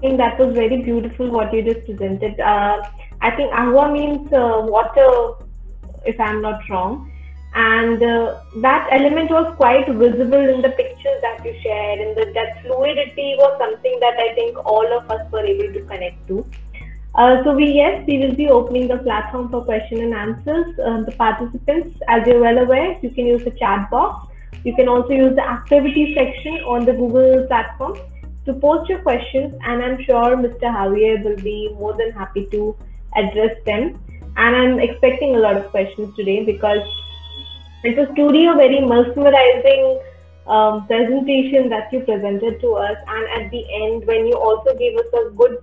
I think that was very beautiful what you just presented. I think agua means water, if I'm not wrong, and that element was quite visible in the pictures that you shared, and that fluidity was something that I think all of us were able to connect to. So we will be opening the platform for question and answers. The participants, as you're well aware, you can use the chat box. You can also use the activity section on the Google platform to post your questions, and I'm sure Mr. Javier will be more than happy to address them. And I'm expecting a lot of questions today, because it was truly a very mesmerizing presentation that you presented to us. And at the end, when you also gave us a good,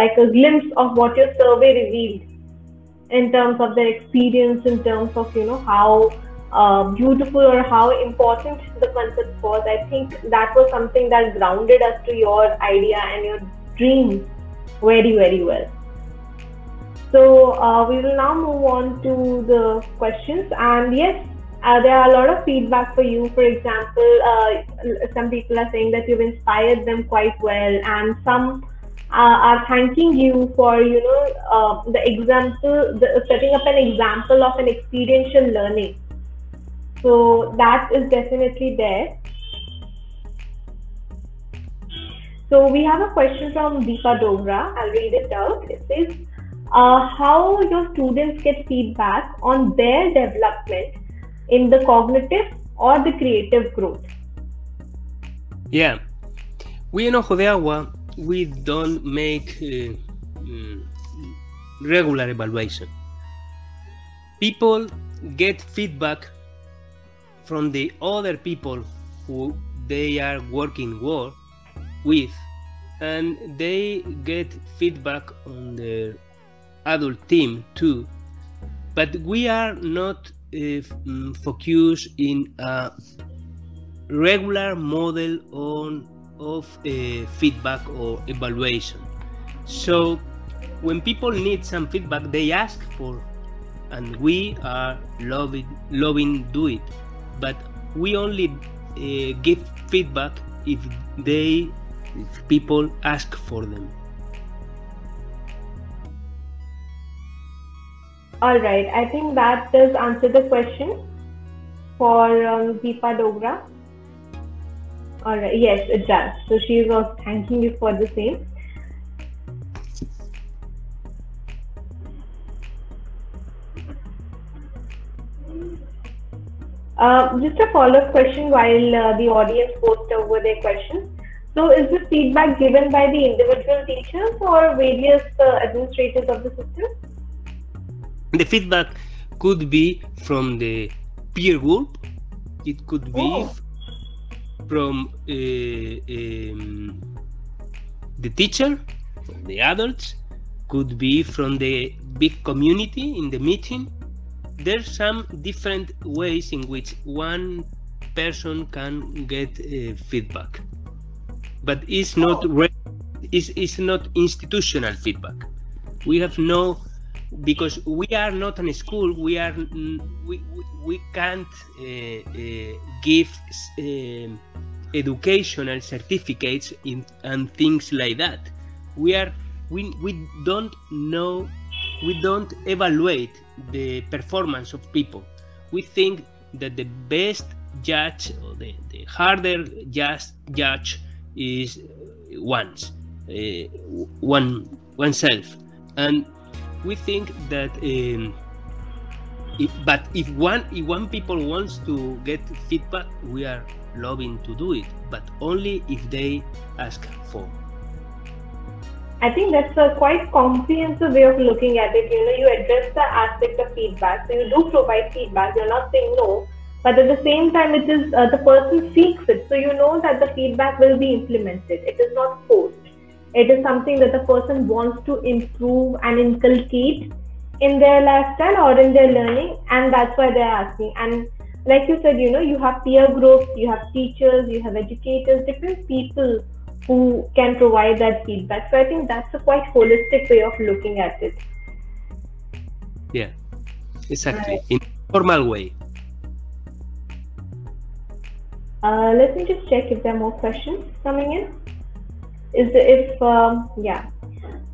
like a glimpse of what your survey revealed in terms of their experience, in terms of, how beautiful or how important the concept was. I think that was something that grounded us to your idea and your dream very, very well. So we will now move on to the questions. And yes, there are a lot of feedback for you. For example, some people are saying that you've inspired them quite well, and some are thanking you for, setting up an example of an experiential learning. So that is definitely there. So we have a question from Deepa Dogra. I'll read it out. It says, how your students get feedback on their development in the cognitive or the creative growth? Yeah, we in Ojo de Agua, we don't make regular evaluation. People get feedback from the other people who they are working with, and they get feedback on their adult team too. But we are not focused in a regular model of feedback or evaluation. So when people need some feedback, they ask for, and we are loving do it. But we only give feedback if people ask for them. All right, I think that does answer the question for Deepa Dogra. All right, yes, it does. So she was thanking you for the same. Just a follow-up question while the audience posts over their questions. So is this feedback given by the individual teachers or various administrators of the system? The feedback could be from the peer group. It could be from the teacher, from the adults, could be from the big community in the meeting. There's some different ways in which one person can get feedback, but it's not it's not institutional feedback. We have no, because we are not in a school. We are we can't give educational certificates and things like that. We don't know. We don't evaluate the performance of people. We think that the best judge, or the harder judge, is oneself, and we think that. But if one people wants to get feedback, we are loving to do it, but only if they ask for. I think that's a quite comprehensive way of looking at it. You address the aspect of feedback, so you do provide feedback. You're not saying no, but at the same time, it is the person seeks it, so you know that the feedback will be implemented. It is not forced. It is something that the person wants to improve and inculcate in their lifestyle or in their learning, and that's why they're asking. And like you said, you have peer groups, you have teachers, you have educators, different people who can provide that feedback. So I think that's a quite holistic way of looking at it. Yeah, exactly. Right. In a formal way. Let me just check if there are more questions coming in. is if yeah.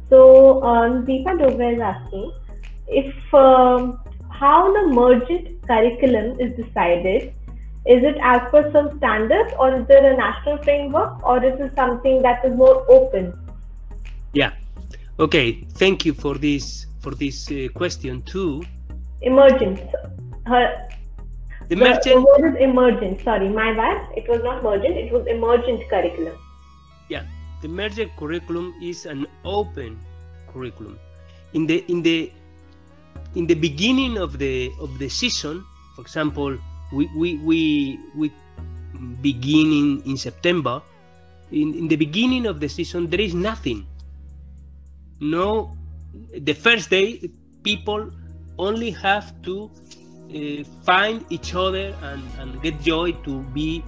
So Deepa Dogra is asking if how the merged curriculum is decided. Is it as per some standards, or is there a national framework, or is it something that is more open? Yeah. Okay. Thank you for this question too. Emergence. The word is emergent. Sorry, my bad. It was not mergent. It was emergent curriculum. Yeah, the emergent curriculum is an open curriculum. In the beginning of the season, for example. We beginning in September. In the beginning of the season, there is nothing. No, the first day people only have to find each other and get joy to be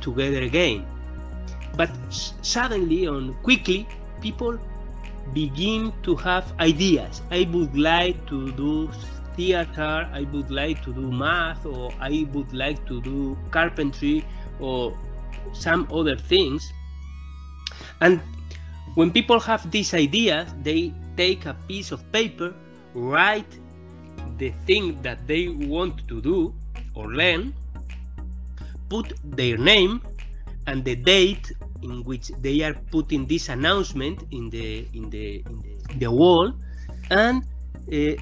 together again. But suddenly, quickly, people begin to have ideas. I would like to do theater, I would like to do math, or I would like to do carpentry or some other things. And when people have these ideas, they take a piece of paper, write the thing that they want to do or learn, put their name and the date in which they are putting this announcement in the wall, and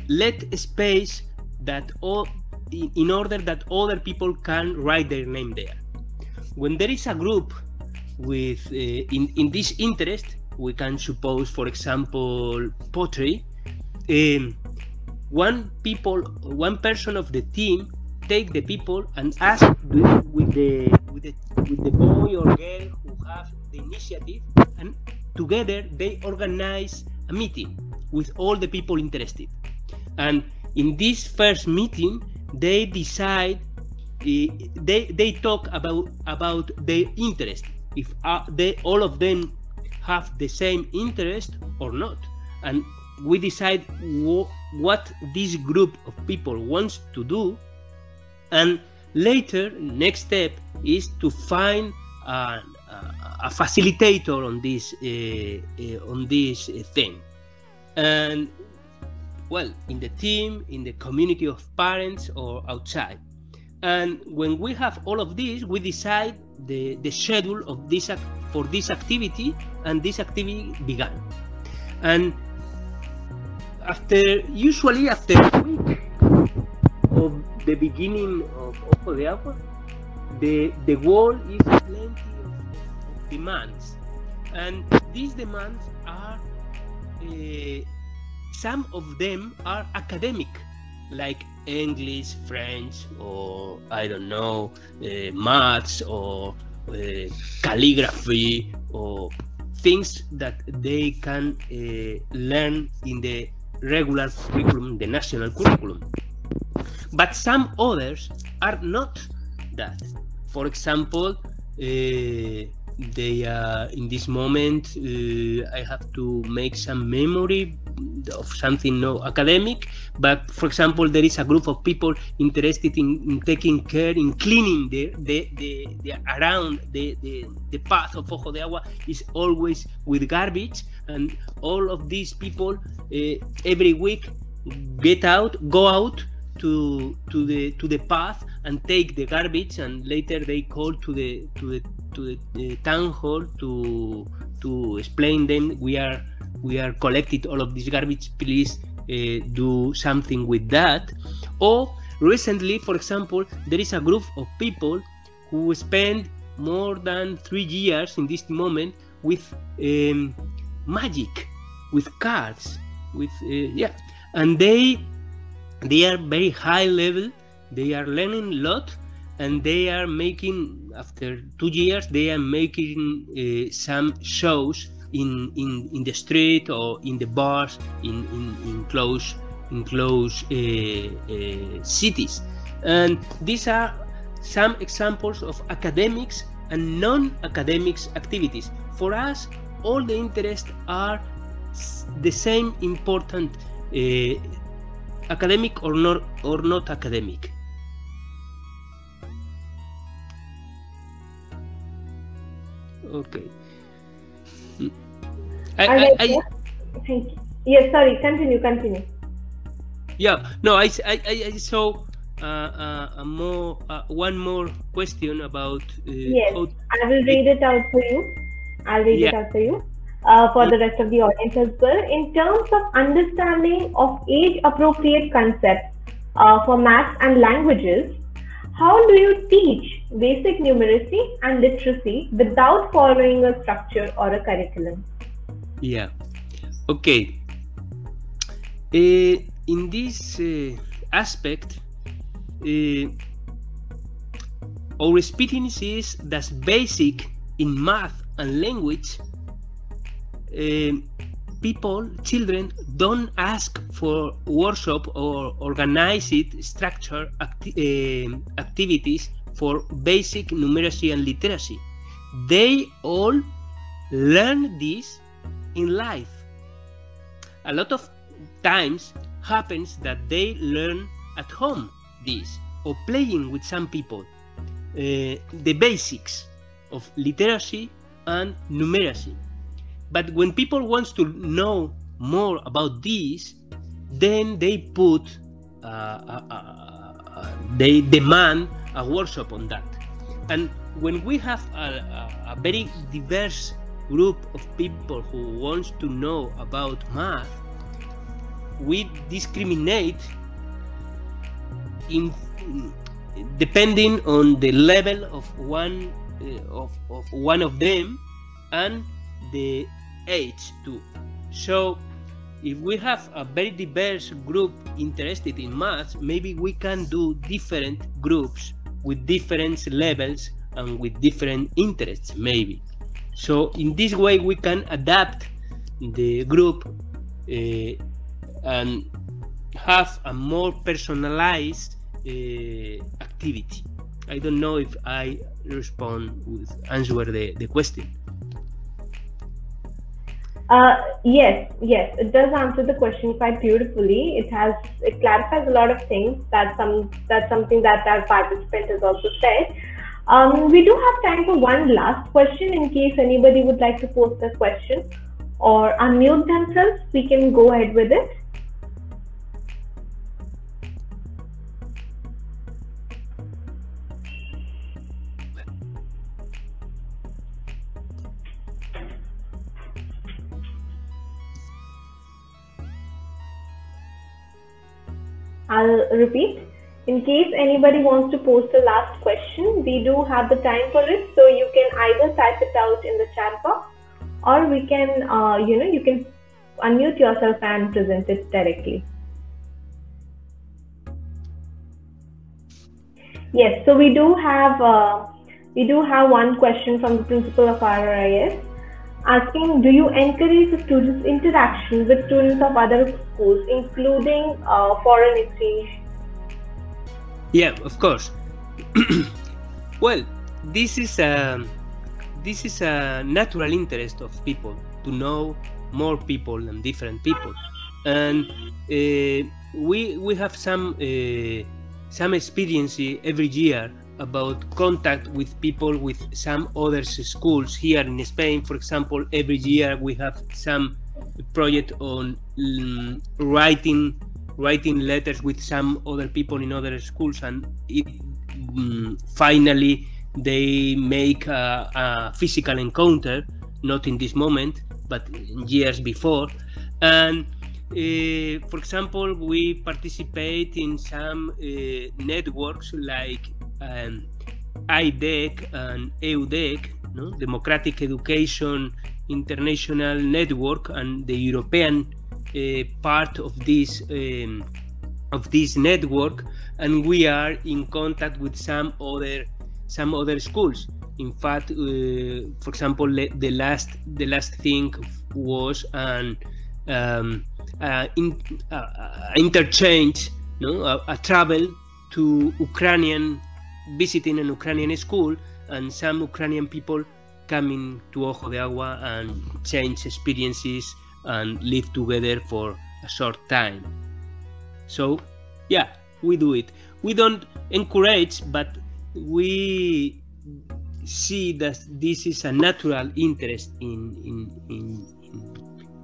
let space that all in order that other people can write their name there. When there is a group with in this interest, we can suppose, for example, pottery. One person of the team take the people and ask with the boy or girl who have the initiative, and together they organize a meeting with all the people interested. And in this first meeting, they decide, they talk about their interest, if all of them have the same interest or not. And we decide what this group of people wants to do. And later, next step is to find a facilitator on this thing. And well, in the team, in the community of parents, or outside. And when we have all of this, we decide the schedule of this activity, and this activity began. And usually after a week of the beginning of Ojo de Agua, the world is plenty of demands, and these demands are. Some of them are academic, like English, French, or I don't know, maths, or calligraphy, or things that they can learn in the regular curriculum, the national curriculum. But some others are not that. For example, they are in this moment. I have to make some memory of something no academic, but for example, there is a group of people interested in taking care, in cleaning the around the path of Ojo de Agua is always with garbage, and all of these people every week go out to the path and take the garbage, and later they call to the town hall to explain them, we are collected all of this garbage, please do something with that. Or recently, for example, there is a group of people who spend more than 3 years in this moment with magic, with cards, with yeah, and they are very high level, they are learning a lot, and they are making, after 2 years, they are making some shows in the street, or in the bars in close cities. And these are some examples of academics and non-academics activities. For us, all the interests are the same important, academic or not academic. Okay. Thank you. Yes, sorry, continue. Yeah, no, I saw one more question about. Yes, I will read it out for you. For the rest of the audience as well. In terms of understanding of age-appropriate concepts for maths and languages, how do you teach basic numeracy and literacy without following a structure or a curriculum? Yeah. Okay. In this aspect, our experience is that basic in math and language, children don't ask for workshop or organized structure activities for basic numeracy and literacy. They all learn this in life. A lot of times happens that they learn at home this, or playing with some people, the basics of literacy and numeracy. But when people want to know more about this, then they put, they demand a workshop on that. And when we have a very diverse group of people who wants to know about math, we discriminate in depending on the level of one of them and the age too. So if we have a very diverse group interested in maths, maybe we can do different groups with different levels and with different interests maybe. So in this way we can adapt the group and have a more personalized activity. I don't know if I answer the question. Yes, it does answer the question quite beautifully. It clarifies a lot of things. That's something that our participant has also said. We do have time for one last question in case anybody would like to post a question or unmute themselves. We can go ahead with it. I'll repeat, in case anybody wants to post the last question, we do have the time for it, so you can either type it out in the chat box, or we can, you can unmute yourself and present it directly. Yes, so we do have one question from the principal of RRIS asking, do you encourage the students' interaction with students of other schools, including foreign exchange? Yeah, of course. Well, this is a natural interest of people to know more people and different people, and we have some experience every year about contact with people with some other schools here in Spain. For example, every year we have some project on writing letters with some other people in other schools, and finally they make a physical encounter, not in this moment, but years before. And for example, we participate in some networks like IDEC and EUDEC, no? Democratic Education International Network, and the European part of this network, and we are in contact with some other schools. In fact, for example, the last thing was an interchange, no? a travel to Ukrainian, visiting an Ukrainian school, and some Ukrainian people coming to Ojo de Agua and change experiences and live together for a short time. So yeah, we do it. We don't encourage, but we see that this is a natural interest in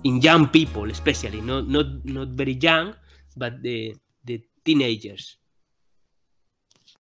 young people, especially not very young, but the teenagers.